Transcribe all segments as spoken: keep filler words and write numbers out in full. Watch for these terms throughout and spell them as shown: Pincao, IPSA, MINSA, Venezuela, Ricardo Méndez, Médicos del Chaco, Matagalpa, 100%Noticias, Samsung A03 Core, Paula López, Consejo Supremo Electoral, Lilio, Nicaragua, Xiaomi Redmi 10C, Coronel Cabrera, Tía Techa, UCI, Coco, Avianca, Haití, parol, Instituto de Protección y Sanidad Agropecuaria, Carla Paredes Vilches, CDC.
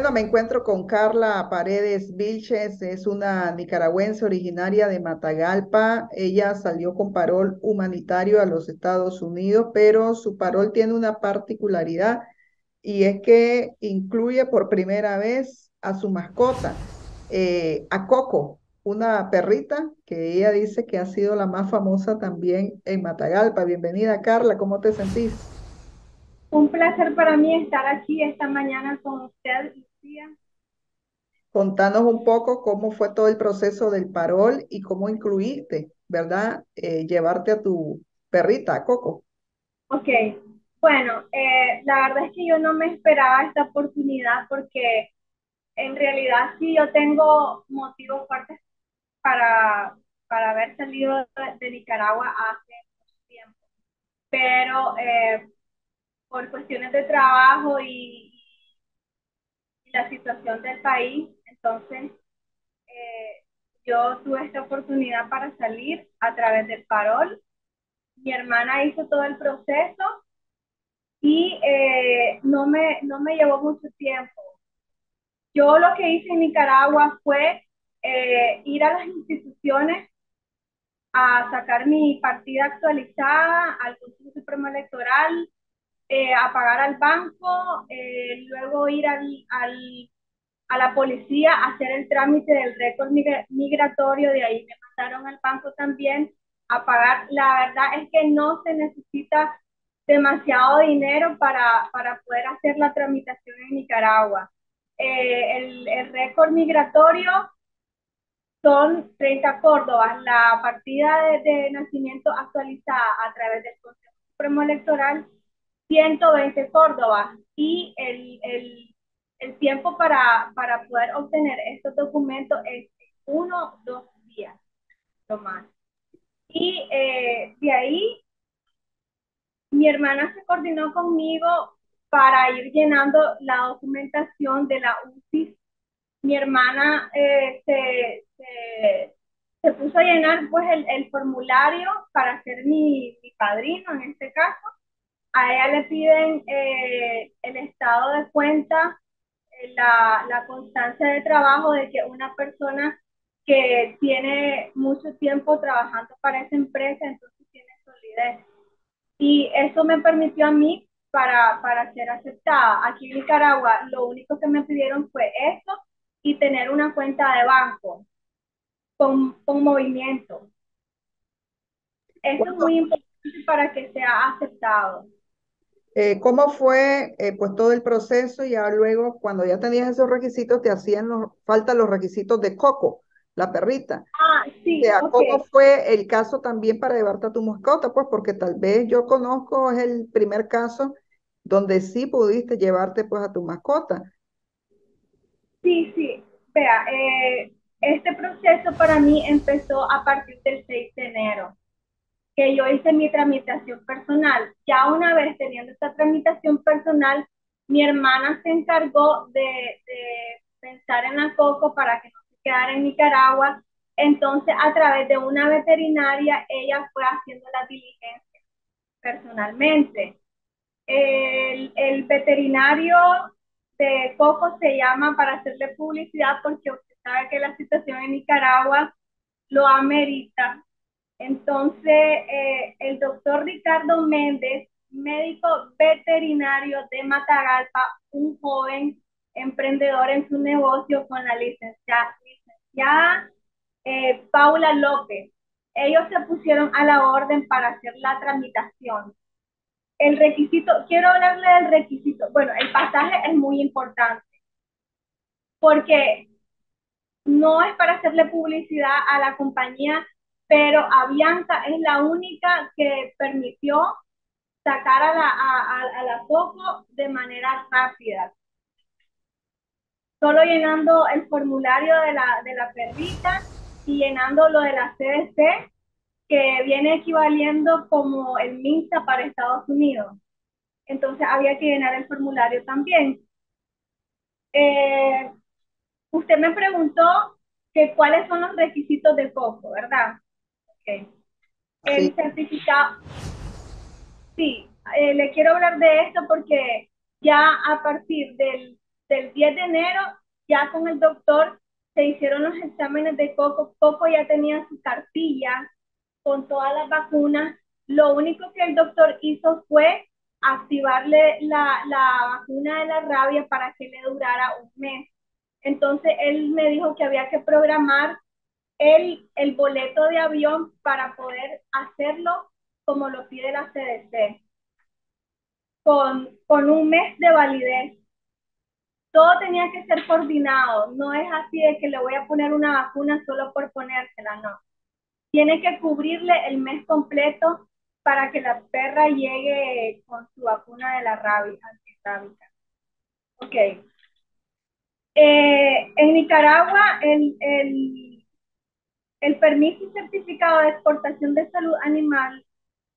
Bueno, me encuentro con Carla Paredes Vilches, es una nicaragüense originaria de Matagalpa. Ella salió con parol humanitario a los Estados Unidos, pero su parol tiene una particularidad y es que incluye por primera vez a su mascota, eh, a Coco, una perrita que ella dice que ha sido la más famosa también en Matagalpa. Bienvenida, Carla, ¿cómo te sentís? Un placer para mí estar aquí esta mañana con usted, Lucía. Contanos un poco cómo fue todo el proceso del parol y cómo incluiste, ¿verdad? Eh, llevarte a tu perrita, Coco. Ok, bueno, eh, la verdad es que yo no me esperaba esta oportunidad porque en realidad sí yo tengo motivos fuertes para, para haber salido de, de Nicaragua hace mucho tiempo. Pero... Eh, por cuestiones de trabajo y, y la situación del país, entonces eh, yo tuve esta oportunidad para salir a través del parol. Mi hermana hizo todo el proceso y eh, no, me, no me llevó mucho tiempo. Yo lo que hice en Nicaragua fue eh, ir a las instituciones a sacar mi partida actualizada al Consejo Supremo Electoral, Eh, a pagar al banco, eh, luego ir al, al, a la policía a hacer el trámite del récord migratorio, de ahí me mandaron al banco también a pagar. La verdad es que no se necesita demasiado dinero para, para poder hacer la tramitación en Nicaragua. Eh, el, el récord migratorio son treinta córdobas, la partida de, de nacimiento actualizada a través del Consejo Supremo Electoral, ciento veinte córdobas, y el, el, el tiempo para, para poder obtener estos documentos es uno o dos días, lo más. Y eh, de ahí, mi hermana se coordinó conmigo para ir llenando la documentación de la U C I. Mi hermana eh, se, se, se puso a llenar pues, el, el formulario para ser mi, mi padrino en este caso. A ella le piden eh, el estado de cuenta, eh, la, la constancia de trabajo de que una persona que tiene mucho tiempo trabajando para esa empresa, entonces tiene solidez. Y eso me permitió a mí para, para ser aceptada. Aquí en Nicaragua lo único que me pidieron fue eso y tener una cuenta de banco con, con movimiento. Eso es muy importante para que sea aceptado. Eh, ¿Cómo fue eh, pues todo el proceso? Y ya luego, cuando ya tenías esos requisitos, te hacían los, falta los requisitos de Coco, la perrita. Ah, sí, o sea, okay. ¿Cómo fue el caso también para llevarte a tu mascota? Pues porque tal vez yo conozco, es el primer caso donde sí pudiste llevarte pues a tu mascota. Sí, sí. Vea, eh, este proceso para mí empezó a partir del seis de enero. Que yo hice mi tramitación personal. Ya una vez teniendo esta tramitación personal, mi hermana se encargó de, de pensar en la Coco para que no se quedara en Nicaragua. Entonces, a través de una veterinaria, ella fue haciendo la diligencia personalmente. El, el veterinario de Coco se llama para hacerle publicidad porque usted sabe que la situación en Nicaragua lo amerita. Entonces, eh, el doctor Ricardo Méndez, médico veterinario de Matagalpa, un joven emprendedor en su negocio con la licenciada, licenciada eh, Paula López. Ellos se pusieron a la orden para hacer la tramitación. El requisito, quiero hablarle del requisito. Bueno, el pasaje es muy importante porque no es para hacerle publicidad a la compañía, pero Avianca es la única que permitió sacar a la, a, a, a la Coco de manera rápida. Solo llenando el formulario de la, de la perrita y llenando lo de la C D C, que viene equivaliendo como el MINSA para Estados Unidos. Entonces había que llenar el formulario también. Eh, usted me preguntó que cuáles son los requisitos de Coco, ¿verdad? Okay. El sí. certificado, sí, eh, le quiero hablar de esto porque ya a partir del del diez de enero, ya con el doctor se hicieron los exámenes de Coco. Coco ya tenía su cartilla con todas las vacunas. Lo único que el doctor hizo fue activarle la, la vacuna de la rabia para que le durara un mes. Entonces él me dijo que había que programar el, el boleto de avión para poder hacerlo como lo pide la C D C, con, con un mes de validez. Todo tenía que ser coordinado, no es así de que le voy a poner una vacuna solo por ponérsela, no. Tiene que cubrirle el mes completo para que la perra llegue con su vacuna de la rabia, antirrábica. Ok. Eh, en Nicaragua, el, el, el permiso y certificado de exportación de salud animal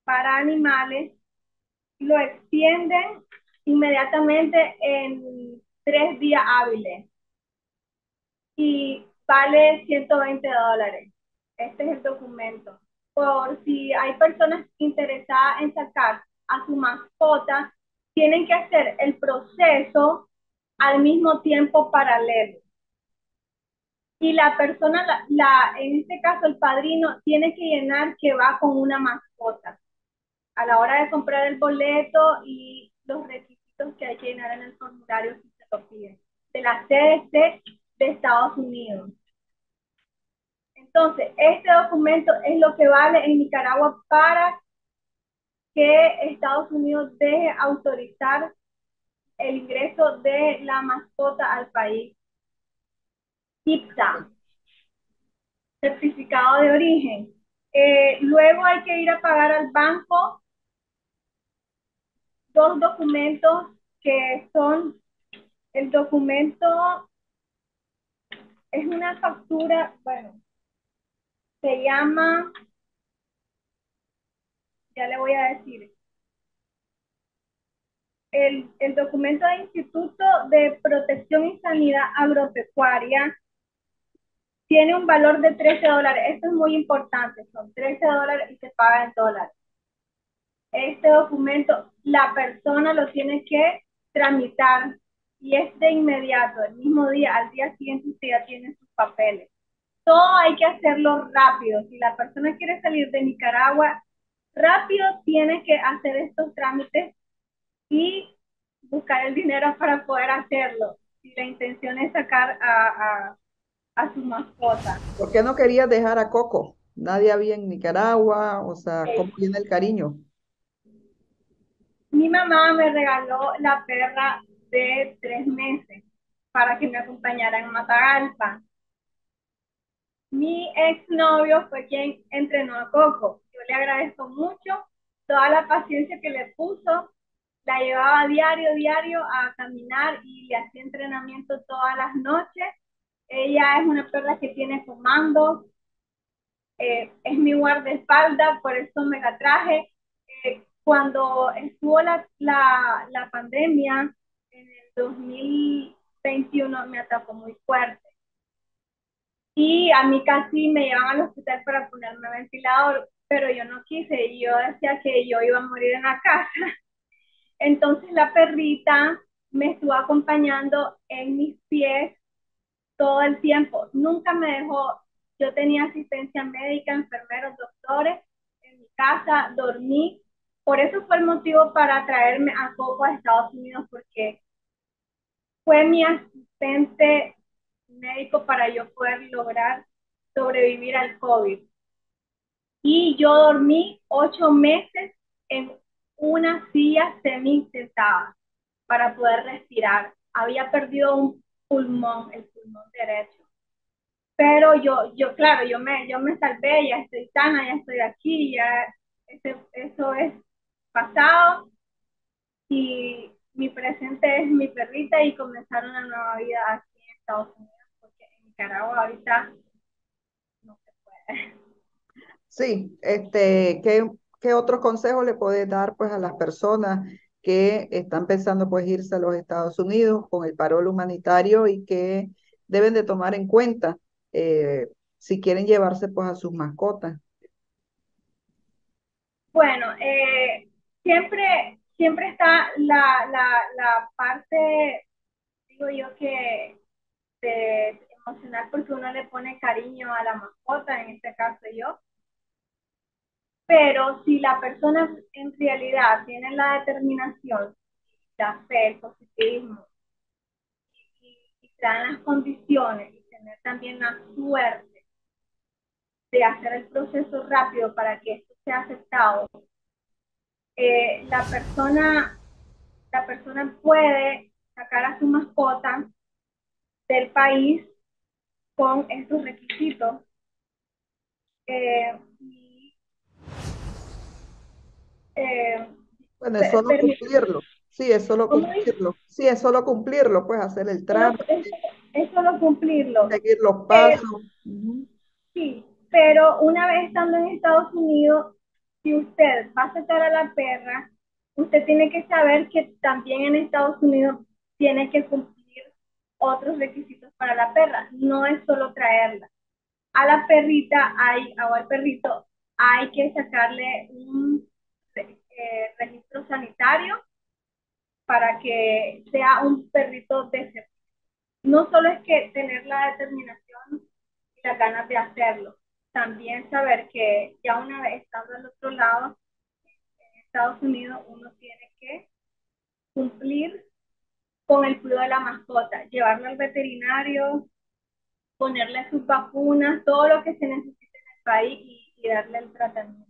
para animales lo extienden inmediatamente en tres días hábiles y vale ciento veinte dólares. Este es el documento. Por si hay personas interesadas en sacar a su mascota, tienen que hacer el proceso al mismo tiempo paralelo. Y la persona, la, la, en este caso el padrino, tiene que llenar que va con una mascota a la hora de comprar el boleto y los requisitos que hay que llenar en el formulario si se lo piden, de la C D C de Estados Unidos. Entonces, este documento es lo que vale en Nicaragua para que Estados Unidos deje autorizar el ingreso de la mascota al país. I P S A, certificado de origen. Eh, luego hay que ir a pagar al banco dos documentos que son el documento, es una factura, bueno, se llama, ya le voy a decir, el, el documento del Instituto de Protección y Sanidad Agropecuaria. Tiene un valor de trece dólares. Esto es muy importante. Son trece dólares y se paga en dólares. Este documento, la persona lo tiene que tramitar y es de inmediato, el mismo día, al día siguiente usted ya tiene sus papeles. Todo hay que hacerlo rápido. Si la persona quiere salir de Nicaragua, rápido tiene que hacer estos trámites y buscar el dinero para poder hacerlo. Si la intención es sacar a... a a su mascota. ¿Por qué no querías dejar a Coco? Nadie había en Nicaragua, o sea, sí. ¿Cómo tiene el cariño? Mi mamá me regaló la perra de tres meses para que me acompañara en Matagalpa. Mi exnovio fue quien entrenó a Coco. Yo le agradezco mucho toda la paciencia que le puso. La llevaba diario, diario a caminar y le hacía entrenamiento todas las noches. Ella es una perra que tiene comando, eh, es mi guardaespaldas, por eso me la traje. Eh, cuando estuvo la, la, la pandemia, en el dos mil veintiuno, me atacó muy fuerte. Y a mí casi me llevaban al hospital para ponerme ventilador, pero yo no quise, y yo decía que yo iba a morir en la casa. Entonces la perrita me estuvo acompañando en mis pies todo el tiempo, nunca me dejó. Yo tenía asistencia médica, enfermeros, doctores, en mi casa, dormí. Por eso fue el motivo para traerme a Coco a Estados Unidos, porque fue mi asistente médico para yo poder lograr sobrevivir al COVID. Y yo dormí ocho meses en una silla semi-sentada para poder respirar. Había perdido un pulmón, el pulmón derecho. Pero yo, yo claro, yo me, yo me salvé, ya estoy sana, ya estoy aquí, ya ese, eso es pasado y mi presente es mi perrita y comenzar una nueva vida aquí en Estados Unidos, porque en Nicaragua ahorita no se puede. Sí, este, ¿qué, qué otros consejos le podés dar pues a las personas que están pensando pues irse a los Estados Unidos con el parol humanitario y que deben de tomar en cuenta eh, si quieren llevarse pues a sus mascotas? Bueno, eh, siempre, siempre está la, la, la parte digo yo que de emocional porque uno le pone cariño a la mascota, en este caso yo. Pero si la persona en realidad tiene la determinación, la fe, el positivismo, y, y se dan las condiciones, y tener también la suerte de hacer el proceso rápido para que esto sea aceptado, eh, la persona, la persona puede sacar a su mascota del país con estos requisitos. Eh, y, eh, bueno, es solo cumplirlo. Sí, es solo cumplirlo. Sí, es solo cumplirlo, pues hacer el trámite. Es, es solo cumplirlo. Seguir los pasos. Pero, uh-huh. Sí, pero una vez estando en Estados Unidos, si usted va a aceptar a la perra, usted tiene que saber que también en Estados Unidos tiene que cumplir otros requisitos para la perra. No es solo traerla. A la perrita hay, o al perrito, hay que sacarle un eh, registro sanitario para que sea un perrito de servicio. No solo es que tener la determinación y las ganas de hacerlo, también saber que ya una vez estando al otro lado, en Estados Unidos, uno tiene que cumplir con el cuidado de la mascota, llevarlo al veterinario, ponerle sus vacunas, todo lo que se necesite en el país y, y darle el tratamiento.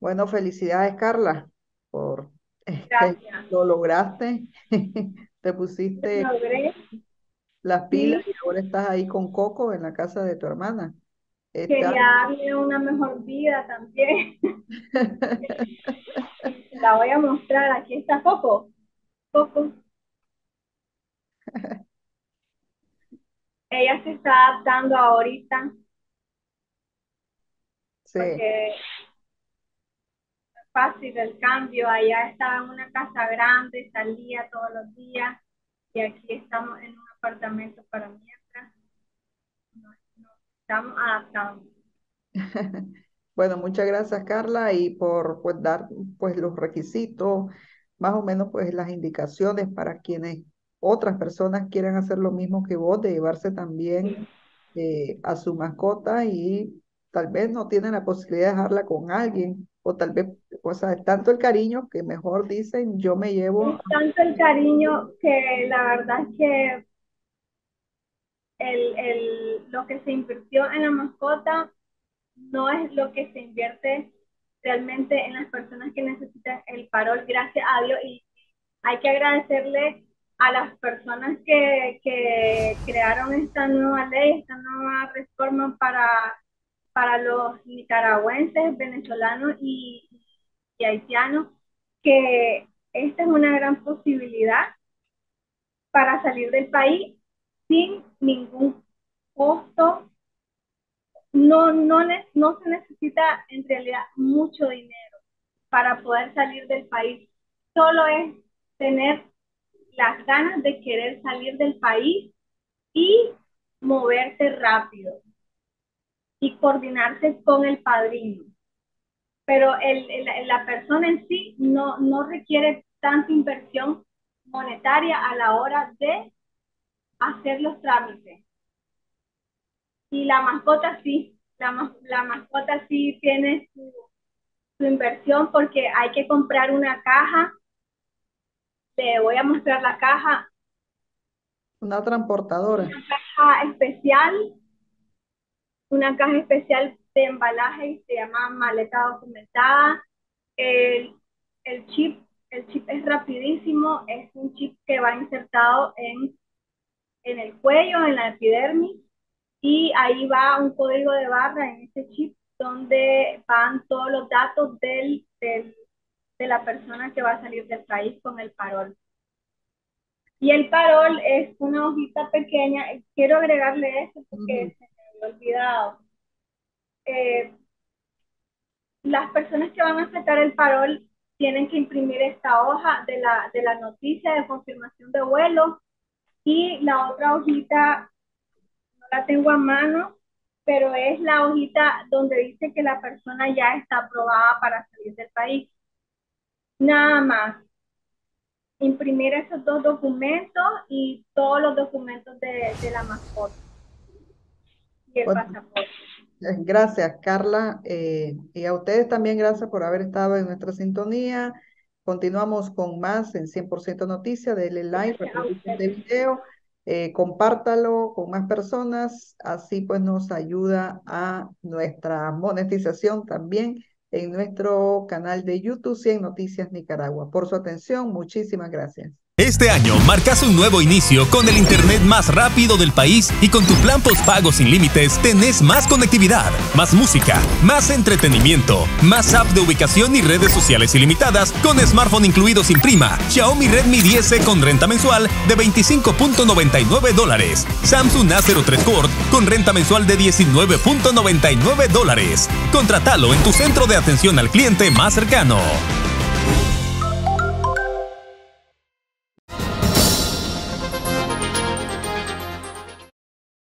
Bueno, felicidades, Carla, por este, lo lograste, te pusiste las pilas sí. Y ahora estás ahí con Coco en la casa de tu hermana. Quería darle una mejor vida también. La voy a mostrar. Aquí está Coco. Coco. Ella se está adaptando ahorita. Sí. Porque es fácil el cambio. Allá estaba en una casa grande, salía todos los días. Y aquí estamos en un apartamento para mientras. Nos, nos estamos adaptando. Bueno, muchas gracias, Carla, y por pues, dar pues, los requisitos, más o menos pues, las indicaciones para quienes otras personas quieran hacer lo mismo que vos, de llevarse también eh, a su mascota y tal vez no tienen la posibilidad de dejarla con alguien, o tal vez, o sea, es tanto el cariño que mejor dicen, yo me llevo... Es tanto el cariño que la verdad es que el, el, lo que se invirtió en la mascota no es lo que se invierte realmente en las personas que necesitan el parol, gracias a Dios, y hay que agradecerle a las personas que, que crearon esta nueva ley, esta nueva reforma para, para los nicaragüenses, venezolanos y, y haitianos, que esta es una gran posibilidad para salir del país sin ningún costo. No, no, no se necesita en realidad mucho dinero para poder salir del país. Solo es tener las ganas de querer salir del país y moverse rápido y coordinarse con el padrino. Pero el, el, la persona en sí no, no requiere tanta inversión monetaria a la hora de hacer los trámites. Y la mascota sí, la, la mascota sí tiene su, su inversión porque hay que comprar una caja. Te voy a mostrar la caja. Una transportadora. Una caja especial, una caja especial de embalaje y se llama maleta documentada. El, el chip, el chip es rapidísimo, es un chip que va insertado en, en el cuello, en la epidermis. Y ahí va un código de barra en este chip donde van todos los datos del, del, de la persona que va a salir del país con el parol. Y el parol es una hojita pequeña. Quiero agregarle esto porque uh-huh. se me había olvidado. Eh, las personas que van a aceptar el parol tienen que imprimir esta hoja de la, de la noticia de confirmación de vuelo y la otra hojita... La tengo a mano, pero es la hojita donde dice que la persona ya está aprobada para salir del país. Nada más. imprimir esos dos documentos y todos los documentos de, de la mascota y el bueno, pasaporte. Gracias, Carla, eh, y a ustedes también gracias por haber estado en nuestra sintonía. Continuamos con más en cien por ciento Noticias. Denle like, reproducen este video, eh, compártalo con más personas, así pues nos ayuda a nuestra monetización también en nuestro canal de YouTube cien Noticias Nicaragua. Por su atención, muchísimas gracias. Este año marcas un nuevo inicio con el internet más rápido del país y con tu plan postpago sin límites tenés más conectividad, más música, más entretenimiento, más app de ubicación y redes sociales ilimitadas con smartphone incluido sin prima, Xiaomi Redmi diez C con renta mensual de veinticinco punto noventa y nueve dólares, Samsung A cero tres Core con renta mensual de diecinueve punto noventa y nueve dólares. Contratalo en tu centro de atención al cliente más cercano.